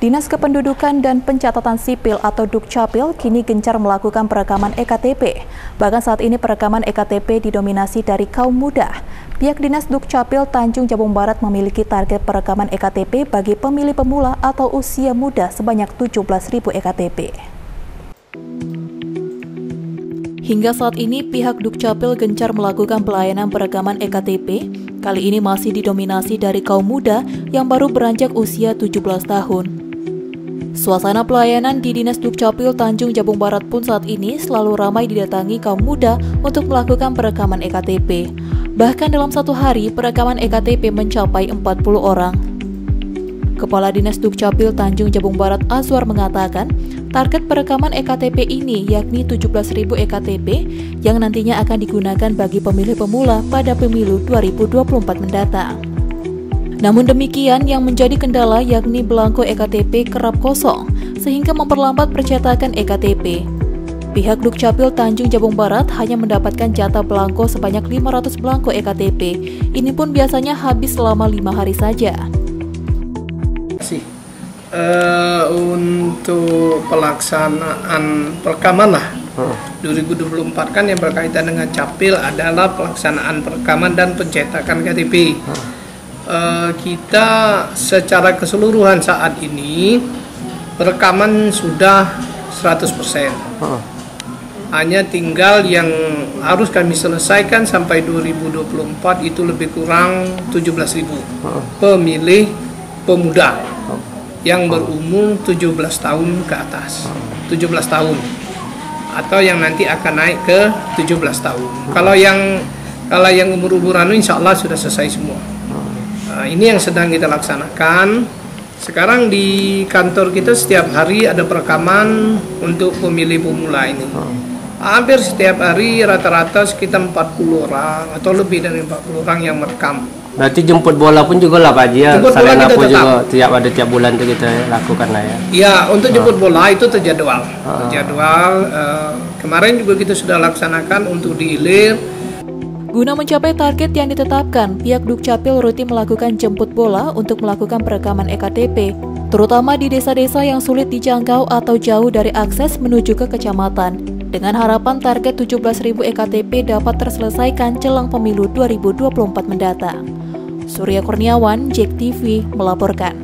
Dinas Kependudukan dan Pencatatan Sipil atau Dukcapil kini gencar melakukan perekaman e-KTP. Bahkan saat ini perekaman e-KTP didominasi dari kaum muda. Pihak Dinas Dukcapil Tanjung Jabung Barat memiliki target perekaman e-KTP bagi pemilih pemula atau usia muda sebanyak 17.000 e-KTP. Hingga saat ini, pihak Dukcapil gencar melakukan pelayanan perekaman e-KTP. Kali ini masih didominasi dari kaum muda yang baru beranjak usia 17 tahun. Suasana pelayanan di Dinas Dukcapil Tanjung Jabung Barat pun saat ini selalu ramai didatangi kaum muda untuk melakukan perekaman e-KTP. Bahkan dalam satu hari, perekaman e-KTP mencapai 40 orang. Kepala Dinas Dukcapil Tanjung Jabung Barat Aswar mengatakan, target perekaman e-KTP ini yakni 17.000 e-KTP yang nantinya akan digunakan bagi pemilih pemula pada pemilu 2024 mendatang. Namun demikian, yang menjadi kendala yakni belangko e-KTP kerap kosong sehingga memperlambat percetakan e-KTP. Pihak Dukcapil Tanjung Jabung Barat hanya mendapatkan jatah belangko sebanyak 500 belangko e-KTP. Ini pun biasanya habis selama 5 hari saja. Untuk pelaksanaan perekaman 2024 kan yang berkaitan dengan capil adalah pelaksanaan perekaman dan pencetakan KTP. Kita secara keseluruhan saat ini perekaman sudah 100%. Hanya tinggal yang harus kami selesaikan sampai 2024 itu lebih kurang 17.000 pemilih pemuda yang berumur 17 tahun ke atas, 17 tahun atau yang nanti akan naik ke 17 tahun. Kalau yang umur anu insya Allah sudah selesai semua. Ini yang sedang kita laksanakan. Sekarang di kantor kita setiap hari ada perekaman untuk pemilih pemula ini. Hampir setiap hari rata-rata sekitar 40 orang atau lebih dari 40 orang yang merekam. Berarti jemput bola pun juga lah Pak Haji ya? Selain apa juga tiap bulan itu kita lakukan lah ya? Iya, untuk jemput bola itu terjadwal. Kemarin juga kita sudah laksanakan untuk di hilir. Guna mencapai target yang ditetapkan, pihak Dukcapil rutin melakukan jemput bola untuk melakukan perekaman e-KTP, terutama di desa-desa yang sulit dijangkau atau jauh dari akses menuju ke kecamatan, dengan harapan target 17.000 e-KTP dapat terselesaikan jelang pemilu 2024 mendatang. Surya Kurniawan, JEK TV, melaporkan.